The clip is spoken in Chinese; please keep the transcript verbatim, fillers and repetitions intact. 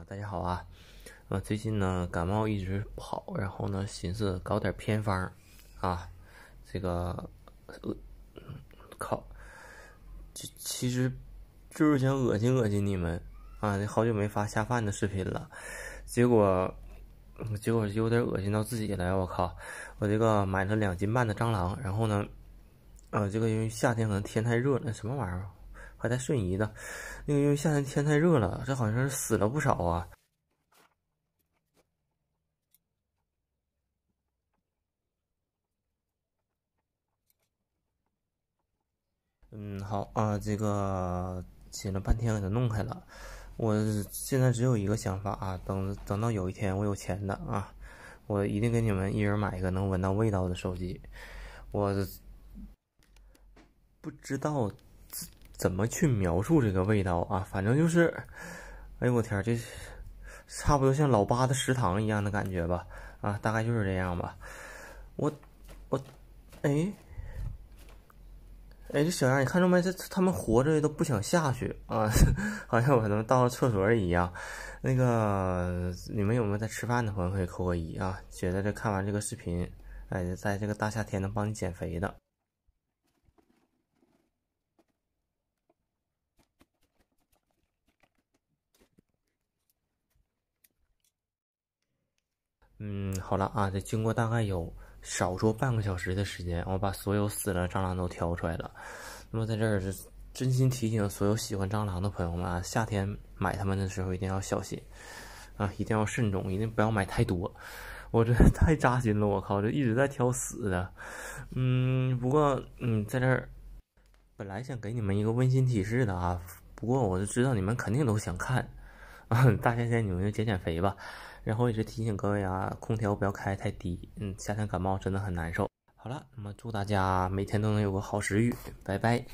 啊，大家好啊，呃，最近呢感冒一直不好，然后呢寻思搞点偏方，啊，这个，呃、靠，这其实就是想恶心恶心你们啊，好久没发下饭的视频了，结果结果有点恶心到自己了，我靠，我这个买了两斤半的蟑螂，然后呢，呃，这个因为夏天可能天太热了，什么玩意儿？还带瞬移的，那个因为夏天天太热了，这好像是死了不少啊。嗯，好啊，这个写了半天给它弄开了。我现在只有一个想法啊，等等到有一天我有钱的啊，我一定给你们一人买一个能闻到味道的手机。我不知道怎么去描述这个味道啊？反正就是，哎呦我天，这差不多像老八的食堂一样的感觉吧？啊，大概就是这样吧。我我，哎哎，这小样，你看着没？这他们活着都不想下去啊，好像我能到了厕所一样。那个，你们有没有在吃饭的朋友可以扣个一啊？觉得这看完这个视频，哎，在这个大夏天能帮你减肥的。嗯，好了啊，这经过大概有少说半个小时的时间，我把所有死了蟑螂都挑出来了。那么在这儿是真心提醒所有喜欢蟑螂的朋友们啊，夏天买它们的时候一定要小心啊，一定要慎重，一定不要买太多。我这太扎心了，我靠，这一直在挑死的。嗯，不过嗯，在这儿本来想给你们一个温馨提示的啊，不过我就知道你们肯定都想看啊，大夏天你们就减减肥吧。然后也是提醒各位啊，空调不要开太低，嗯，夏天感冒真的很难受。好了，那么祝大家每天都能有个好食欲，拜拜。